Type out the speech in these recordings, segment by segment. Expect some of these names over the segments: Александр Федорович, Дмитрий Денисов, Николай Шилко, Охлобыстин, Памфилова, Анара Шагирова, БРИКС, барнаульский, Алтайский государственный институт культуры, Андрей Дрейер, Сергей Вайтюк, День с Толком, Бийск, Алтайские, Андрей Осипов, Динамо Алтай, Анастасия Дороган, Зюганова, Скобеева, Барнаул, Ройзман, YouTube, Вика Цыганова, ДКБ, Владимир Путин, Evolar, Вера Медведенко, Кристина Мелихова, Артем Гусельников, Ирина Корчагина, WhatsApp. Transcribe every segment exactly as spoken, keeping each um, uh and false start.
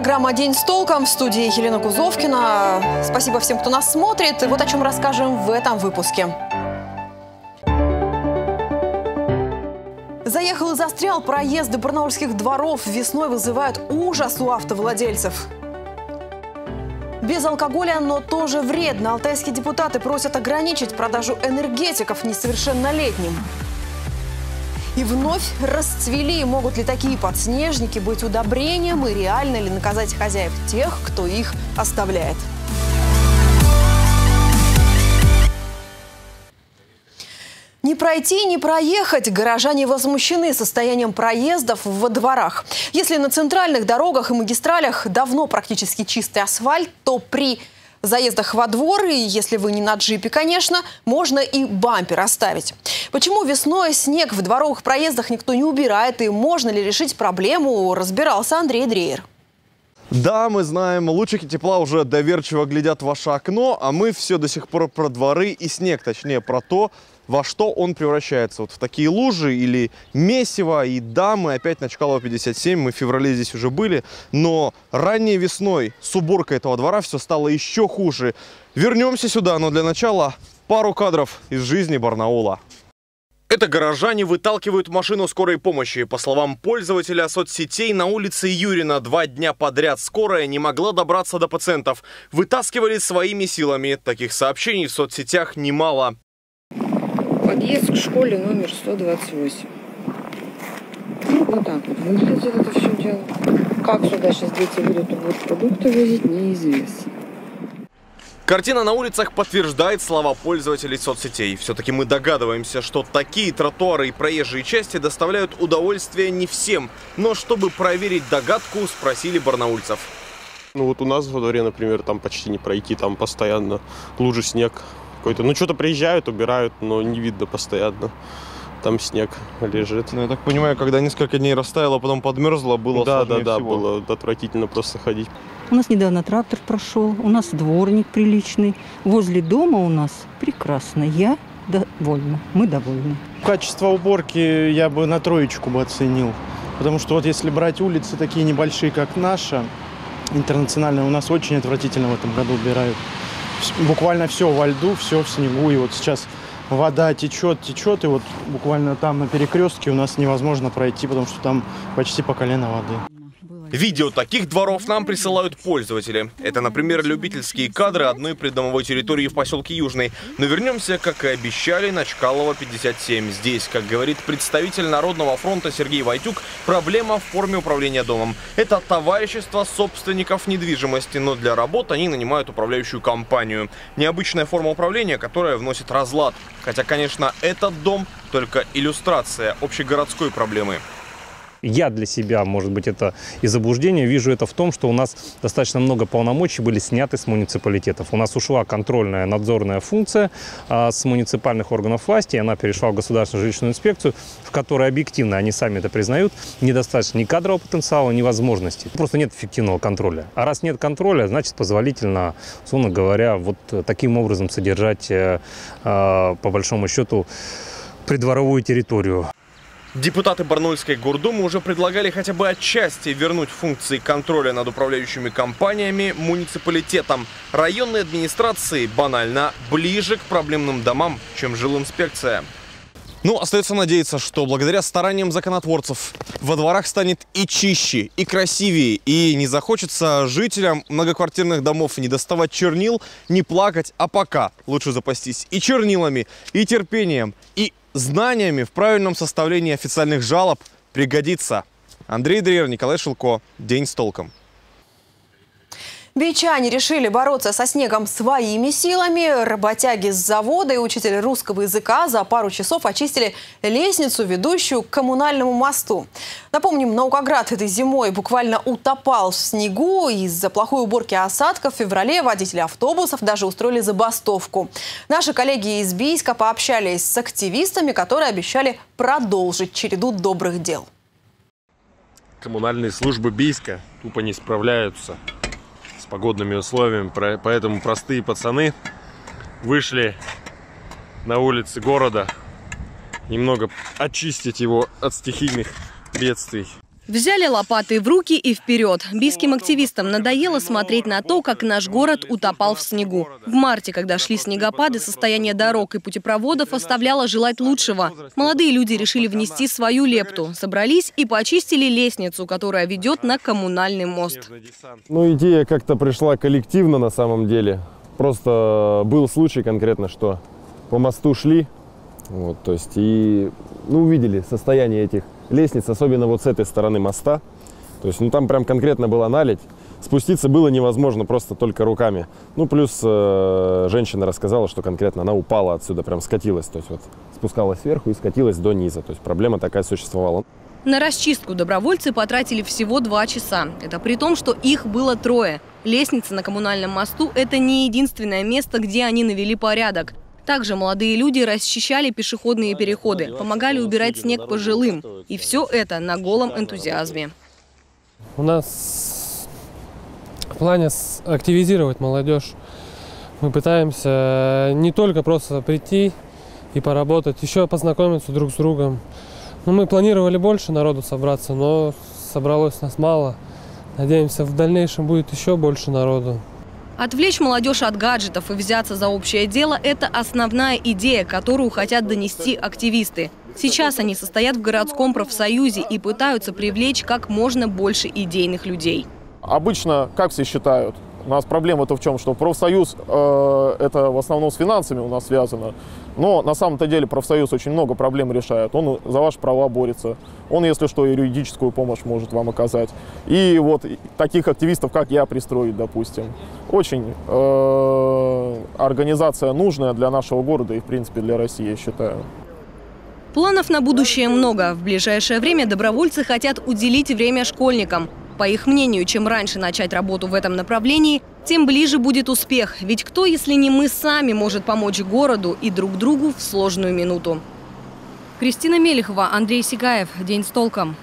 Программа «День с толком», в студии Елена Кузовкина. Спасибо всем, кто нас смотрит. И вот о чем расскажем в этом выпуске. Заехал и застрял. Проезды барнаульских дворов весной вызывают ужас у автовладельцев. Без алкоголя, но тоже вредно. Алтайские депутаты просят ограничить продажу энергетиков несовершеннолетним. И вновь расцвели. Могут ли такие подснежники быть удобрением, и реально ли наказать хозяев тех, кто их оставляет? Не пройти, не проехать. Горожане возмущены состоянием проездов во дворах. Если на центральных дорогах и магистралях давно практически чистый асфальт, то при заездах во двор, и если вы не на джипе, конечно, можно и бампер оставить. Почему весной снег в дворовых проездах никто не убирает, и можно ли решить проблему, разбирался Андрей Дрейер. Да, мы знаем, лучики тепла уже доверчиво глядят в ваше окно, а мы все до сих пор про дворы и снег, точнее про то, во что он превращается. Вот в такие лужи или месиво. И да, мы опять на Чкалова пятьдесят семь, мы в феврале здесь уже были, но ранней весной с уборкой этого двора все стало еще хуже. Вернемся сюда, но для начала пару кадров из жизни Барнаула. Это горожане выталкивают машину скорой помощи. По словам пользователя соцсетей, на улице Юрина два дня подряд скорая не могла добраться до пациентов. Вытаскивали своими силами. Таких сообщений в соцсетях немало. Подъезд к школе номер сто двадцать восемь. Ну, вот так вот выглядит это все дело. Как сюда сейчас дети будут уборку продукты возить, неизвестно. Картина на улицах подтверждает слова пользователей соцсетей. Все-таки мы догадываемся, что такие тротуары и проезжие части доставляют удовольствие не всем. Но чтобы проверить догадку, спросили барнаульцев. Ну вот у нас во дворе, например, там почти не пройти, там постоянно лужи, снег какой-то. Ну что-то приезжают, убирают, но не видно постоянно. Там снег лежит. Ну, я так понимаю, когда несколько дней растаяло, потом подмерзло, было да, сложнее да, да, всего. Было отвратительно просто ходить. У нас недавно трактор прошел, у нас дворник приличный. Возле дома у нас прекрасно. Я довольна, мы довольны. Качество уборки я бы на троечку бы оценил. Потому что вот если брать улицы такие небольшие, как наша, интернациональная, у нас очень отвратительно в этом году убирают. Буквально все во льду, все в снегу. И вот сейчас вода течет, течет, и вот буквально там на перекрестке у нас невозможно пройти, потому что там почти по колено воды. Видео таких дворов нам присылают пользователи. Это, например, любительские кадры одной придомовой территории в поселке Южный. Но вернемся, как и обещали, на Чкалова пятьдесят семь. Здесь, как говорит представитель Народного фронта Сергей Вайтюк, проблема в форме управления домом. Это товарищество собственников недвижимости, но для работ они нанимают управляющую компанию. Необычная форма управления, которая вносит разлад. Хотя, конечно, этот дом только иллюстрация общегородской проблемы. Я для себя, может быть, это и заблуждение, вижу это в том, что у нас достаточно много полномочий были сняты с муниципалитетов. У нас ушла контрольная, надзорная функция а, с муниципальных органов власти, и она перешла в государственную жилищную инспекцию, в которой объективно, они сами это признают, недостаточно ни кадрового потенциала, ни возможностей. Просто нет эффективного контроля. А раз нет контроля, значит, позволительно, условно говоря, вот таким образом содержать, а, по большому счету, придворовую территорию. Депутаты Барнаульской гордумы уже предлагали хотя бы отчасти вернуть функции контроля над управляющими компаниями муниципалитетам. Районные администрации банально ближе к проблемным домам, чем жилинспекция. Ну, остается надеяться, что благодаря стараниям законотворцев во дворах станет и чище, и красивее, и не захочется жителям многоквартирных домов не доставать чернил, не плакать, а пока лучше запастись и чернилами, и терпением, и знаниями в правильном составлении официальных жалоб. Пригодится. Андрей Дрейер, Николай Шилко. День с толком. Бичане решили бороться со снегом своими силами. Работяги с завода и учитель русского языка за пару часов очистили лестницу, ведущую к коммунальному мосту. Напомним, Наукоград этой зимой буквально утопал в снегу. Из-за плохой уборки осадков в феврале водители автобусов даже устроили забастовку. Наши коллеги из Бийска пообщались с активистами, которые обещали продолжить череду добрых дел. Коммунальные службы Бийска тупо не справляются с погодными условиями, поэтому простые пацаны вышли на улицы города немного очистить его от стихийных бедствий. Взяли лопаты в руки и вперед. Бийским активистам надоело смотреть на то, как наш город утопал в снегу. В марте, когда шли снегопады, состояние дорог и путепроводов оставляло желать лучшего. Молодые люди решили внести свою лепту. Собрались и почистили лестницу, которая ведет на коммунальный мост. Ну, идея как-то пришла коллективно на самом деле. Просто был случай конкретно, что по мосту шли, вот, то есть, и ну, увидели состояние этих лестниц, особенно вот с этой стороны моста. То есть, ну, там прям конкретно была наледь. Спуститься было невозможно, просто только руками. Ну, плюс э, женщина рассказала, что конкретно она упала отсюда, прям скатилась. То есть, вот, спускалась сверху и скатилась до низа. То есть, проблема такая существовала. На расчистку добровольцы потратили всего два часа. Это при том, что их было трое. Лестница на коммунальном мосту – это не единственное место, где они навели порядок. Также молодые люди расчищали пешеходные переходы, помогали убирать снег пожилым. И все это на голом энтузиазме. У нас в плане активизировать молодежь. Мы пытаемся не только просто прийти и поработать, еще познакомиться друг с другом. Ну, мы планировали больше народу собраться, но собралось нас мало. Надеемся, в дальнейшем будет еще больше народу. Отвлечь молодежь от гаджетов и взяться за общее дело – это основная идея, которую хотят донести активисты. Сейчас они состоят в городском профсоюзе и пытаются привлечь как можно больше идейных людей. Обычно, как все считают, у нас проблема-то в чем, что профсоюз э, – это в основном с финансами у нас связано. Но на самом-то деле профсоюз очень много проблем решает. Он за ваши права борется. Он, если что, юридическую помощь может вам оказать. И вот таких активистов, как я, пристроить, допустим. Очень э, организация нужная для нашего города и, в принципе, для России, я считаю. Планов на будущее много. В ближайшее время добровольцы хотят уделить время школьникам. По их мнению, чем раньше начать работу в этом направлении, тем ближе будет успех. Ведь кто, если не мы сами, может помочь городу и друг другу в сложную минуту? Кристина Мелихова, Андрей Сигаев. День с толком.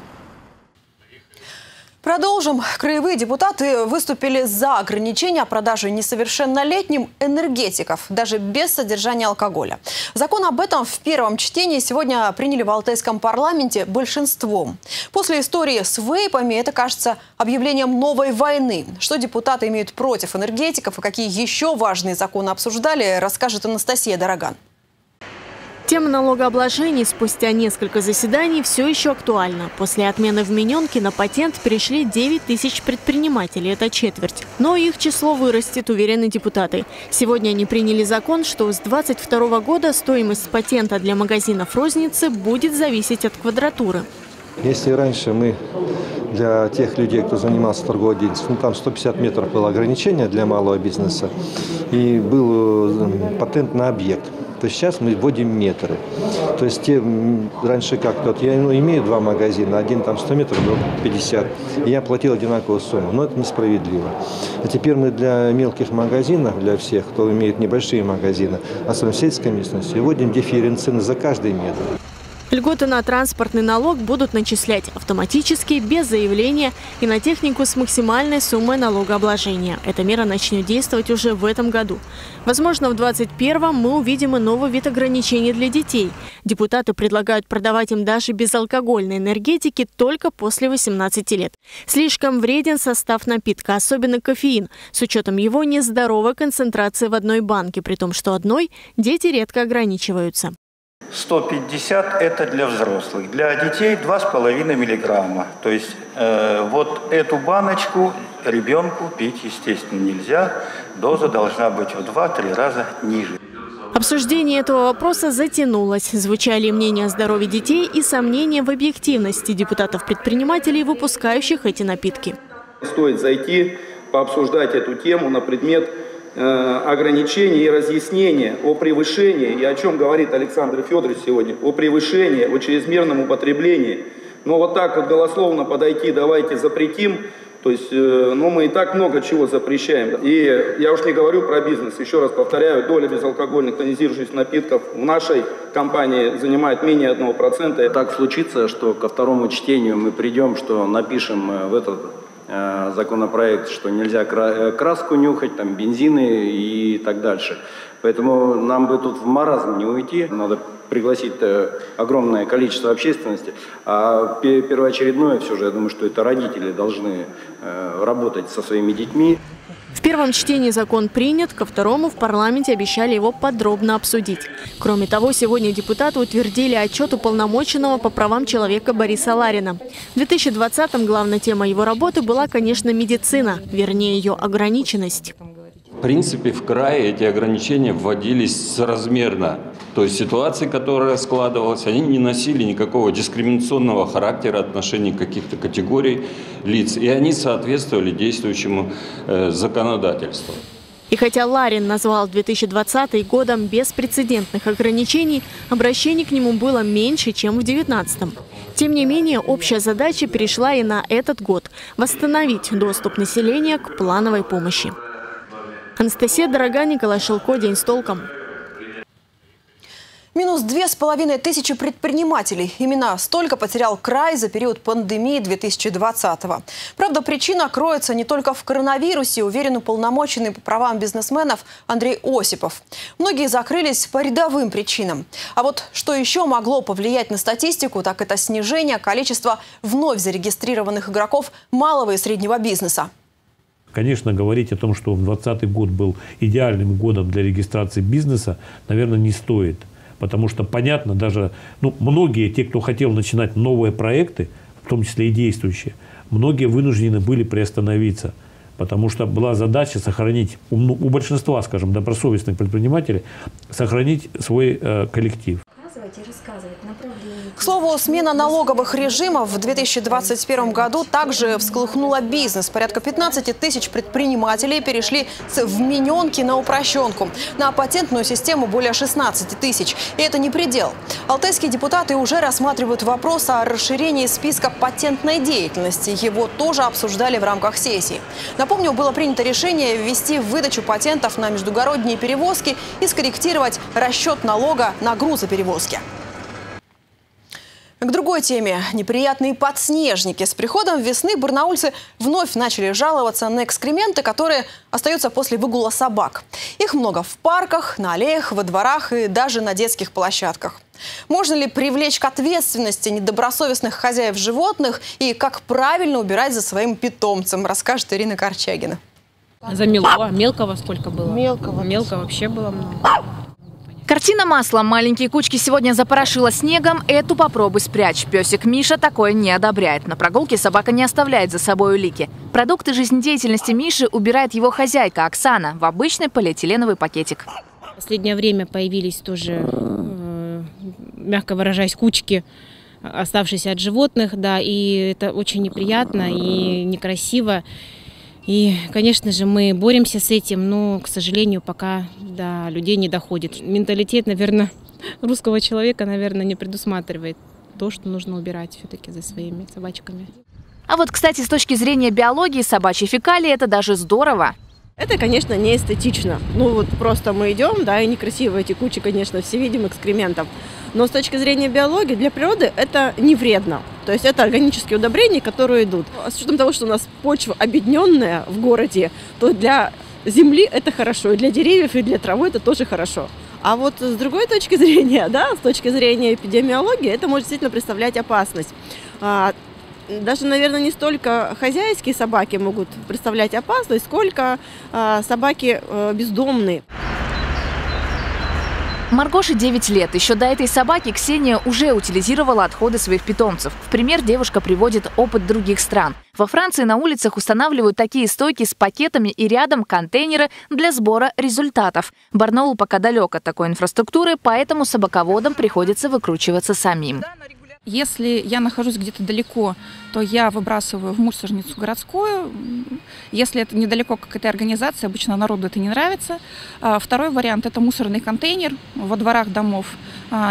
Продолжим. Краевые депутаты выступили за ограничение продажи несовершеннолетним энергетиков, даже без содержания алкоголя. Закон об этом в первом чтении сегодня приняли в Алтайском парламенте большинством. После истории с вейпами это кажется объявлением новой войны. Что депутаты имеют против энергетиков и какие еще важные законы обсуждали, расскажет Анастасия Дороган. Тема налогообложений спустя несколько заседаний все еще актуальна. После отмены вмененки на патент перешли девять тысяч предпринимателей, это четверть. Но их число вырастет, уверены депутаты. Сегодня они приняли закон, что с две тысячи двадцать второго года стоимость патента для магазинов розницы будет зависеть от квадратуры. Если раньше мы для тех людей, кто занимался торговой деятельностью, ну, там сто пятьдесят метров было ограничение для малого бизнеса и был патент на объект, то сейчас мы вводим метры. То есть те, раньше как-то, вот я ну, имею два магазина, один там сто метров, другой пятьдесят, и я платил одинаковую сумму, но это несправедливо. А теперь мы для мелких магазинов, для всех, кто имеет небольшие магазины, особенно в сельской местности, вводим дифференцины за каждый метр. Льготы на транспортный налог будут начислять автоматически, без заявления, и на технику с максимальной суммой налогообложения. Эта мера начнет действовать уже в этом году. Возможно, в две тысячи двадцать первом мы увидим и новый вид ограничений для детей. Депутаты предлагают продавать им даже безалкогольной энергетики только после восемнадцати лет. Слишком вреден состав напитка, особенно кофеин, с учетом его нездоровой концентрации в одной банке, при том, что одной дети редко ограничиваются. сто пятьдесят – это для взрослых, для детей два с половиной миллиграмма. То есть э, вот эту баночку ребенку пить, естественно, нельзя. Доза должна быть в два-три раза ниже. Обсуждение этого вопроса затянулось. Звучали мнения о здоровье детей и сомнения в объективности депутатов-предпринимателей, выпускающих эти напитки. Стоит зайти, пообсуждать эту тему на предмет ограничения и разъяснения о превышении, и о чем говорит Александр Федорович сегодня, о превышении, о чрезмерном употреблении. Но вот так вот голословно подойти, давайте запретим, то есть, ну, мы и так много чего запрещаем. И я уж не говорю про бизнес, еще раз повторяю, доля безалкогольных тонизирующих напитков в нашей компании занимает менее одного процента. Так случится, что ко второму чтению мы придем, что напишем в этот законопроект, что нельзя краску нюхать, там бензины и так дальше. Поэтому нам бы тут в маразм не уйти. Надо пригласит огромное количество общественности. А первоочередное все же, я думаю, что это родители должны работать со своими детьми. В первом чтении закон принят, ко второму в парламенте обещали его подробно обсудить. Кроме того, сегодня депутаты утвердили отчет уполномоченного по правам человека Бориса Ларина. В две тысячи двадцатом главная тема его работы была, конечно, медицина, вернее, ее ограниченность. В принципе, в крае эти ограничения вводились соразмерно. То есть ситуации, которая складывалась, они не носили никакого дискриминационного характера отношений каких-то категорий лиц. И они соответствовали действующему э, законодательству. И хотя Ларин назвал две тысячи двадцатый годом беспрецедентных ограничений, обращений к нему было меньше, чем в две тысячи девятнадцатом. Тем не менее, общая задача перешла и на этот год – восстановить доступ населения к плановой помощи. Анастасия Дороган, Николай Шилко, «День с толком». Минус две с половиной тысячи предпринимателей. Именно столько потерял край за период пандемии две тысячи двадцатого. Правда, причина кроется не только в коронавирусе, уверен уполномоченный по правам бизнесменов Андрей Осипов. Многие закрылись по рядовым причинам. А вот что еще могло повлиять на статистику, так это снижение количества вновь зарегистрированных игроков малого и среднего бизнеса. Конечно, говорить о том, что две тысячи двадцатый год был идеальным годом для регистрации бизнеса, наверное, не стоит. Потому что, понятно, даже ну, многие, те, кто хотел начинать новые проекты, в том числе и действующие, многие вынуждены были приостановиться. Потому что была задача сохранить, у, у большинства, скажем, добросовестных предпринимателей, сохранить свой э, коллектив. К слову, смена налоговых режимов в две тысячи двадцать первом году также всколыхнула бизнес. Порядка пятнадцати тысяч предпринимателей перешли с вмененки на упрощенку. На патентную систему более шестнадцати тысяч. И это не предел. Алтайские депутаты уже рассматривают вопрос о расширении списка патентной деятельности. Его тоже обсуждали в рамках сессии. Напомню, было принято решение ввести выдачу патентов на междугородние перевозки и скорректировать расчет налога на грузоперевозки. К другой теме. Неприятные подснежники. С приходом весны барнаульцы вновь начали жаловаться на экскременты, которые остаются после выгула собак. Их много в парках, на аллеях, во дворах и даже на детских площадках. Можно ли привлечь к ответственности недобросовестных хозяев животных и как правильно убирать за своим питомцем, расскажет Ирина Корчагина. За мелкого. Мелкого сколько было? Мелкого. Мелкого вообще было много. Картина маслом. Маленькие кучки сегодня запорошила снегом. Эту попробуй спрячь. Песик Миша такое не одобряет. На прогулке собака не оставляет за собой улики. Продукты жизнедеятельности Миши убирает его хозяйка Оксана в обычный полиэтиленовый пакетик. В последнее время появились тоже, мягко выражаясь, кучки, оставшиеся от животных. Да, и это очень неприятно и некрасиво. И, конечно же, мы боремся с этим, но, к сожалению, пока до людей не доходит. Менталитет, наверное, русского человека, наверное, не предусматривает то, что нужно убирать все-таки за своими собачками. А вот, кстати, с точки зрения биологии, собачьи фекалии – это даже здорово. Это, конечно, не эстетично. Ну вот просто мы идем, да, и некрасиво эти кучи, конечно, все видим экскрементов. Но с точки зрения биологии, для природы это не вредно. То есть это органические удобрения, которые идут. А с учетом того, что у нас почва обедненная в городе, то для земли это хорошо, и для деревьев, и для травы это тоже хорошо. А вот с другой точки зрения, да, с точки зрения эпидемиологии, это может действительно представлять опасность. Даже, наверное, не столько хозяйские собаки могут представлять опасность, сколько э, собаки э, бездомные. Маргоше девять лет. Еще до этой собаки Ксения уже утилизировала отходы своих питомцев. В пример девушка приводит опыт других стран. Во Франции на улицах устанавливают такие стойки с пакетами и рядом контейнеры для сбора результатов. Барнаул пока далек от такой инфраструктуры, поэтому собаководам приходится выкручиваться самим. Если я нахожусь где-то далеко, то я выбрасываю в мусорницу городскую. Если это недалеко какая-то организация, обычно народу это не нравится. Второй вариант – это мусорный контейнер во дворах домов.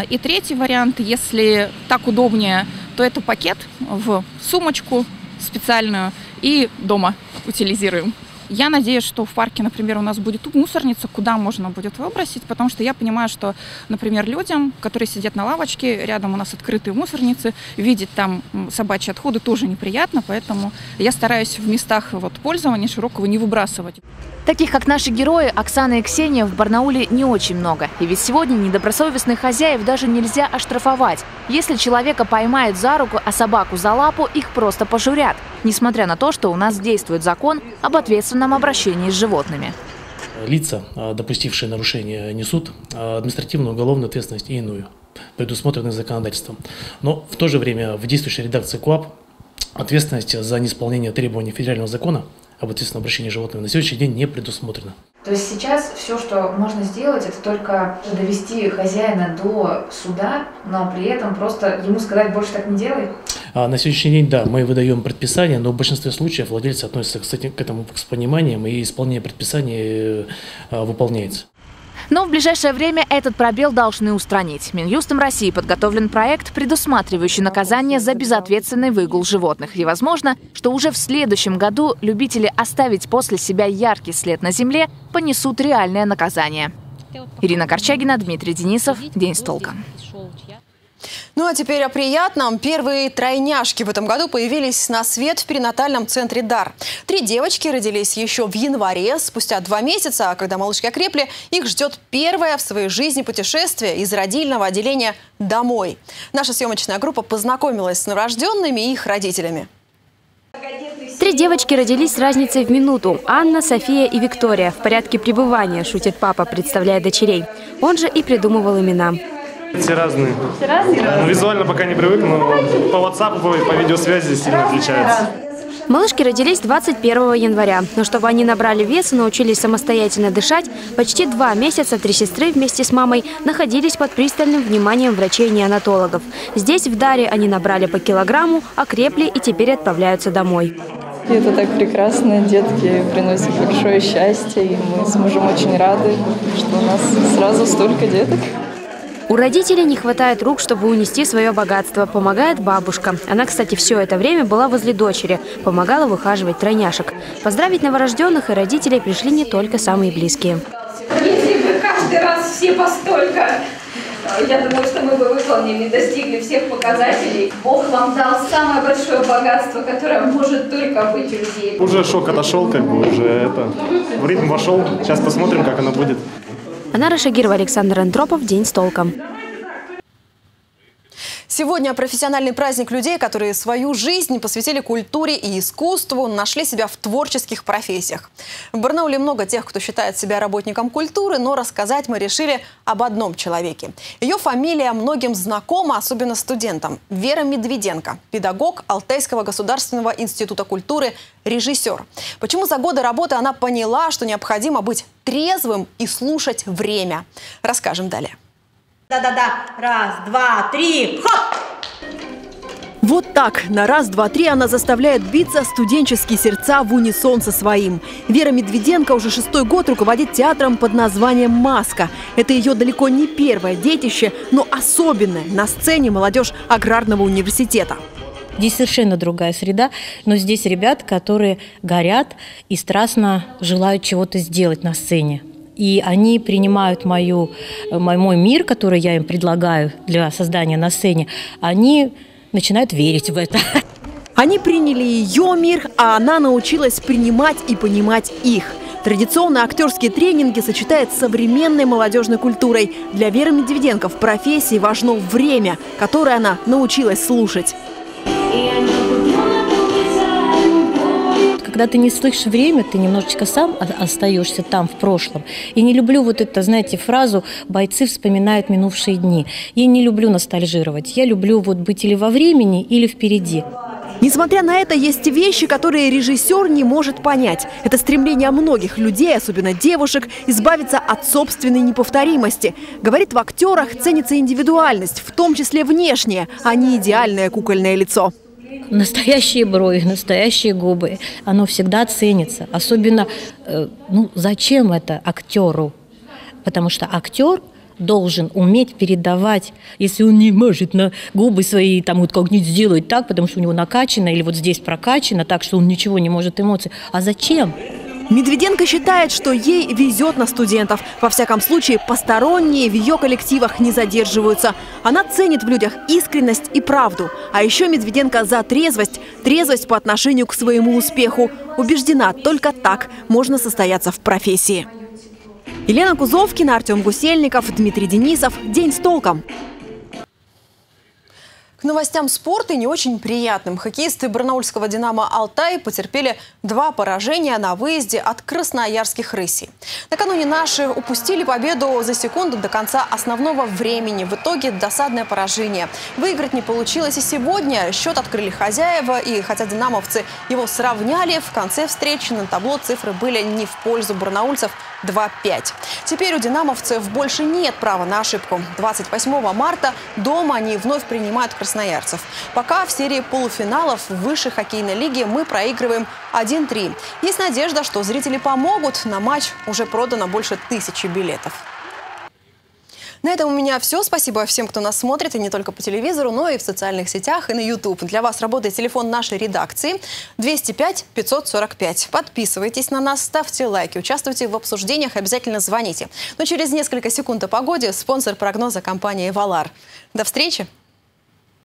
И третий вариант, если так удобнее, то это пакет в сумочку специальную и дома утилизируем. Я надеюсь, что в парке, например, у нас будет мусорница, куда можно будет выбросить, потому что я понимаю, что, например, людям, которые сидят на лавочке, рядом у нас открытые мусорницы, видеть там собачьи отходы тоже неприятно, поэтому я стараюсь в местах вот пользования широкого не выбрасывать. Таких, как наши герои, Оксана и Ксения, в Барнауле не очень много. И ведь сегодня недобросовестных хозяев даже нельзя оштрафовать. Если человека поймают за руку, а собаку за лапу, их просто пожурят. Несмотря на то, что у нас действует закон об ответственном обращении с животными. Лица, допустившие нарушение, несут административную, уголовную ответственность и иную, предусмотренную законодательством. Но в то же время в действующей редакции КоАП ответственность за неисполнение требований федерального закона об ответственном обращении с животными на сегодняшний день не предусмотрено. То есть сейчас все, что можно сделать, это только довести хозяина до суда, но при этом просто ему сказать: больше так не делай. А на сегодняшний день, да, мы выдаем предписание, но в большинстве случаев владельцы относятся к, этим, к этому с пониманием, и исполнение предписания а, выполняется. Но в ближайшее время этот пробел должны устранить. Минюстом России подготовлен проект, предусматривающий наказание за безответственный выгул животных. И возможно, что уже в следующем году любители оставить после себя яркий след на земле понесут реальное наказание. Ирина Корчагина, Дмитрий Денисов. День с толком. Ну а теперь о приятном. Первые тройняшки в этом году появились на свет в перинатальном центре «Дар». Три девочки родились еще в январе. Спустя два месяца, когда малышки окрепли, их ждет первое в своей жизни путешествие из родильного отделения домой. Наша съемочная группа познакомилась с новорожденными и их родителями. Три девочки родились с разницей в минуту. Анна, София и Виктория. В порядке пребывания, шутит папа, представляя дочерей. Он же и придумывал имена. Все разные. Все разные? Ну, визуально пока не привык, но по WhatsApp, по видеосвязи сильно отличаются. Малышки родились двадцать первого января. Но чтобы они набрали вес и научились самостоятельно дышать, почти два месяца три сестры вместе с мамой находились под пристальным вниманием врачей и неонатологов. Здесь, в Даре, они набрали по килограмму, окрепли и теперь отправляются домой. Это так прекрасно. Детки приносят большое счастье. И мы с мужем очень рады, что у нас сразу столько деток. У родителей не хватает рук, чтобы унести свое богатство. Помогает бабушка. Она, кстати, все это время была возле дочери. Помогала выхаживать тройняшек. Поздравить новорожденных и родителей пришли не только самые близкие. Если бы каждый раз все постолько, я думаю, что мы бы выполнили, достигли всех показателей. Бог вам дал самое большое богатство, которое может только быть у людей. Уже шок отошел, как бы уже это, в ритм вошел. Сейчас посмотрим, как оно будет. Анара Шагирова, Александр Антропов. День с толком. Сегодня профессиональный праздник людей, которые свою жизнь посвятили культуре и искусству, нашли себя в творческих профессиях. В Барнауле много тех, кто считает себя работником культуры, но рассказать мы решили об одном человеке. Ее фамилия многим знакома, особенно студентам. Вера Медведенко, педагог Алтайского государственного института культуры, режиссер. Почему за годы работы она поняла, что необходимо быть трезвым и слушать время? Расскажем далее. Да-да-да. Раз, два, три. Хоп! Вот так, на раз, два, три она заставляет биться студенческие сердца в унисон со своим. Вера Медведенко уже шестой год руководит театром под названием «Маска». Это ее далеко не первое детище, но особенное на сцене молодежь аграрного университета. Здесь совершенно другая среда, но здесь ребят, которые горят и страстно желают чего-то сделать на сцене. И они принимают мою, мой, мой мир, который я им предлагаю для создания на сцене, они начинают верить в это. Они приняли ее мир, а она научилась принимать и понимать их. Традиционно актерские тренинги сочетают с современной молодежной культурой. Для Веры Медведенко в профессии важно время, которое она научилась слушать. Когда ты не слышишь время, ты немножечко сам остаешься там, в прошлом. И не люблю вот это, знаете, фразу «бойцы вспоминают минувшие дни». Я не люблю ностальжировать. Я люблю вот быть или во времени, или впереди. Несмотря на это, есть вещи, которые режиссер не может понять. Это стремление многих людей, особенно девушек, избавиться от собственной неповторимости. Говорит, в актерах ценится индивидуальность, в том числе внешняя, а не идеальное кукольное лицо. Настоящие брови, настоящие губы. Оно всегда ценится. Особенно, ну, зачем это актеру? Потому что актер должен уметь передавать, если он не может на губы свои там вот как-нибудь сделать так, потому что у него накачано или вот здесь прокачано так, что он ничего не может эмоций. А зачем? Медведенко считает, что ей везет на студентов. Во всяком случае, посторонние в ее коллективах не задерживаются. Она ценит в людях искренность и правду. А еще Медведенко за трезвость. Трезвость по отношению к своему успеху. Убеждена, только так можно состояться в профессии. Елена Кузовкина, Артем Гусельников, Дмитрий Денисов. День с толком. К новостям спорта не очень приятным. Хоккеисты барнаульского «Динамо Алтай» потерпели два поражения на выезде от красноярских «Рысей». Накануне наши упустили победу за секунду до конца основного времени. В итоге досадное поражение. Выиграть не получилось и сегодня. Счет открыли хозяева, и хотя динамовцы его сравняли, в конце встречи на табло цифры были не в пользу барнаульцев – два пять. Теперь у динамовцев больше нет права на ошибку. двадцать восьмого марта дома они вновь принимают красноярцев. красноярцев. Пока в серии полуфиналов высшей хоккейной лиги мы проигрываем один три. Есть надежда, что зрители помогут. На матч уже продано больше тысячи билетов. На этом у меня все. Спасибо всем, кто нас смотрит, и не только по телевизору, но и в социальных сетях, и на YouTube. Для вас работает телефон нашей редакции двести пять пятьсот сорок пять. Подписывайтесь на нас, ставьте лайки, участвуйте в обсуждениях, обязательно звоните. Но через несколько секунд о погоде. Спонсор прогноза — компания Evolar. До встречи!